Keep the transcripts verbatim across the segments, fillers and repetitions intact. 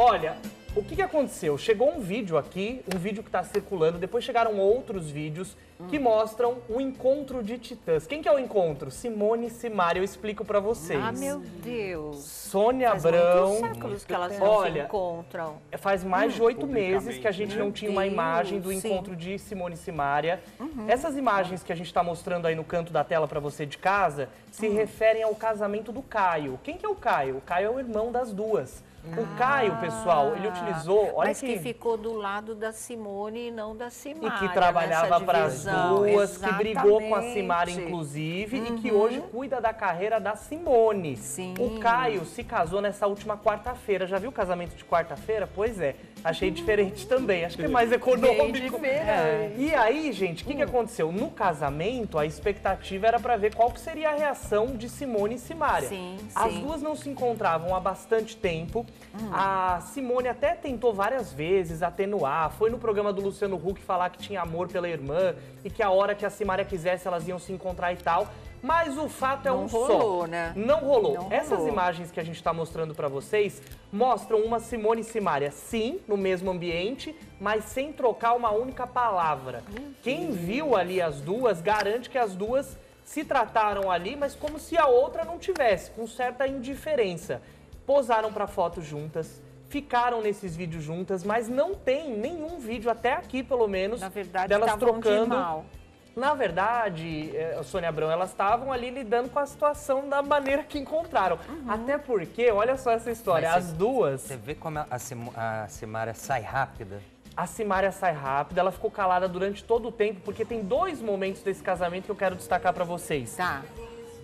Olha, o que que aconteceu? Chegou um vídeo aqui, um vídeo que tá circulando, depois chegaram outros vídeos hum. que mostram o encontro de titãs. Quem que é o encontro? Simone e Simária, eu explico pra vocês. Ah, meu Deus. Sônia Abrão. Faz séculos que elas não Olha, se encontram. Faz mais hum, de oito meses que a gente meu não tinha Deus, uma imagem do sim. encontro de Simone e Simária. Uhum. Essas imagens que a gente tá mostrando aí no canto da tela pra você de casa, se uhum. referem ao casamento do Caio. Quem que é o Caio? O Caio é o irmão das duas. O ah, Caio, pessoal, ele utilizou... Olha mas aqui, que ficou do lado da Simone e não da Simária. E que trabalhava para as duas, exatamente. Que brigou com a Simária, inclusive, uhum. e que hoje cuida da carreira da Simone. Sim. O Caio se casou nessa última quarta-feira. Já viu o casamento de quarta-feira? Pois é. Achei diferente uhum. também. Acho que é mais econômico. É. E aí, gente, o que, uhum. que aconteceu? No casamento, a expectativa era para ver qual seria a reação de Simone e Simária. Sim, as sim. duas não se encontravam há bastante tempo. Hum. A Simone até tentou várias vezes atenuar, foi no programa do Luciano Huck falar que tinha amor pela irmã e que a hora que a Simária quisesse elas iam se encontrar e tal, mas o fato é não um rolou, só. Né? Não rolou, né? Não Essas rolou. Essas imagens que a gente está mostrando para vocês mostram uma Simone e Simária, sim, no mesmo ambiente, mas sem trocar uma única palavra. Hum. Quem viu ali as duas, garante que as duas se trataram ali, mas como se a outra não tivesse, com certa indiferença. Posaram para fotos juntas, ficaram nesses vídeos juntas, mas não tem nenhum vídeo, até aqui pelo menos, na verdade, delas trocando. De mal. Na verdade, Sônia Abrão, elas estavam ali lidando com a situação da maneira que encontraram. Uhum. Até porque, olha só essa história, mas as você, duas... Você vê como a, Sim, a Simária sai rápida? A Simária sai rápida, ela ficou calada durante todo o tempo, porque tem dois momentos desse casamento que eu quero destacar para vocês. Tá.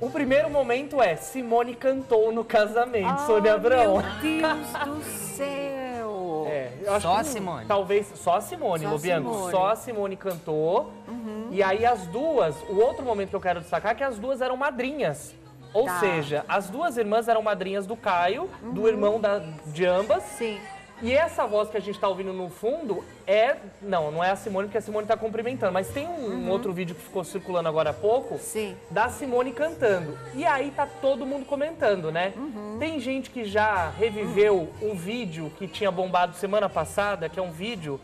O primeiro momento é, Simone cantou no casamento, oh, Sônia Abrão. Meu Deus do céu! É, eu acho só que, a Simone? Talvez, só a Simone, Lobianco. Só a Simone cantou. Uhum. E aí as duas, o outro momento que eu quero destacar é que as duas eram madrinhas. Ou tá. seja, as duas irmãs eram madrinhas do Caio, uhum. do irmão da, de ambas. Sim. E essa voz que a gente tá ouvindo no fundo é... Não, não é a Simone, porque a Simone tá cumprimentando. Mas tem um, uhum. um outro vídeo que ficou circulando agora há pouco, sim. da Simone cantando. E aí tá todo mundo comentando, né? Uhum. Tem gente que já reviveu uhum. um vídeo que tinha bombado semana passada, que é um vídeo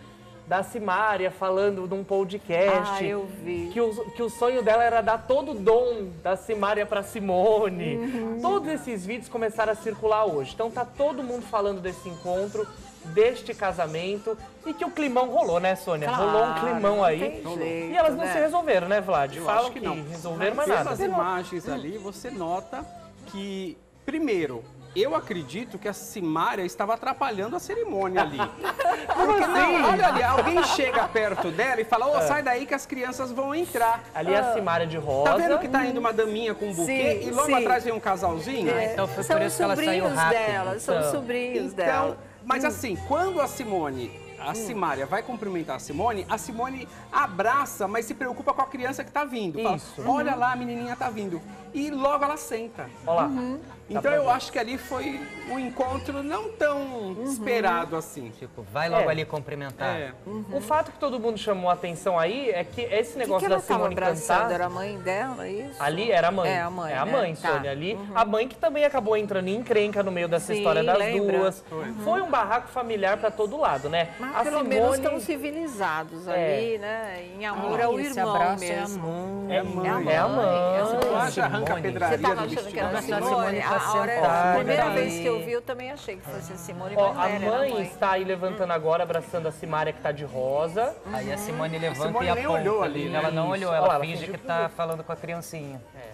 da Simária falando de um podcast. Ah, eu vi. Que o, que o sonho dela era dar todo o dom da Simária pra Simone. Uhum. Todos esses vídeos começaram a circular hoje. Então tá todo mundo falando desse encontro, deste casamento, e que o climão rolou, né, Sônia? Claro, rolou um climão aí. Jeito, e elas não né? se resolveram, né, Vlad? Eu Falam que, que não. resolveram, mas nada. Essas imagens hum. ali, você nota que, primeiro, eu acredito que a Simária estava atrapalhando a cerimônia ali. Porque não, olha ali, alguém chega perto dela e fala, ô, oh, sai daí que as crianças vão entrar. Ali é a Simária de rosa. Tá vendo que tá indo uma daminha com um buquê sim, e logo sim. atrás vem um casalzinho? É. Então foi são por isso que ela saiu rápido. Dela, então. São sobrinhos então, dela. Mas assim, quando a Simone, a hum. Simária vai cumprimentar a Simone, a Simone abraça, mas se preocupa com a criança que tá vindo. Isso. Fala, olha uhum. lá, a menininha tá vindo. E logo ela senta. Olha lá. Uhum. Então eu acho que ali foi um encontro não tão uhum. esperado assim. Tipo, vai logo é. ali cumprimentar. É. Uhum. O fato que todo mundo chamou a atenção aí é que esse negócio que que da Simone cantar... Era a mãe dela, isso? Ali era a mãe. É a mãe, é a mãe, né? Sônia. Tá. Ali, uhum. a mãe que também acabou entrando em encrenca no meio dessa sim, história das lembra. Duas. Uhum. Foi um barraco familiar pra todo lado, né? Mas a pelo Simone... menos estão civilizados é. Ali, né? Em amor ah, ao irmão abraço mesmo. É a mãe. É a mãe. É a mãe. É a mãe. É a Simone. Arranca a pedraria você tava achando que era a Simone? A hora, a primeira tá vez que eu vi, eu também achei que fosse a Simone. Ó, a mãe, mãe está aí levantando hum. agora, abraçando a Simária, que está de rosa. Uhum. Aí a Simone levanta a Simone e aponta. Olhou ali, né? Ela não isso. olhou, ela, ela finge que está falando com a criancinha. É.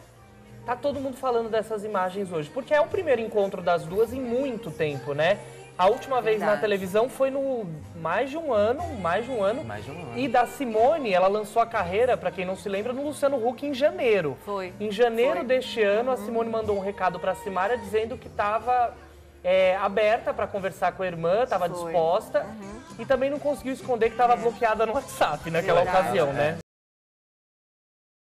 Tá todo mundo falando dessas imagens hoje, porque é o primeiro encontro das duas em muito tempo, né? A última vez verdade. Na televisão foi no mais de um ano, mais de um ano. Mais de um ano. E da Simone, ela lançou a carreira, pra quem não se lembra, no Luciano Huck em janeiro. Foi. Em janeiro foi. Deste ano, uhum. a Simone mandou um recado pra Simária dizendo que tava é, aberta pra conversar com a irmã, tava foi. Disposta. Uhum. E também não conseguiu esconder que tava é. Bloqueada no WhatsApp naquela verdade. Ocasião, né?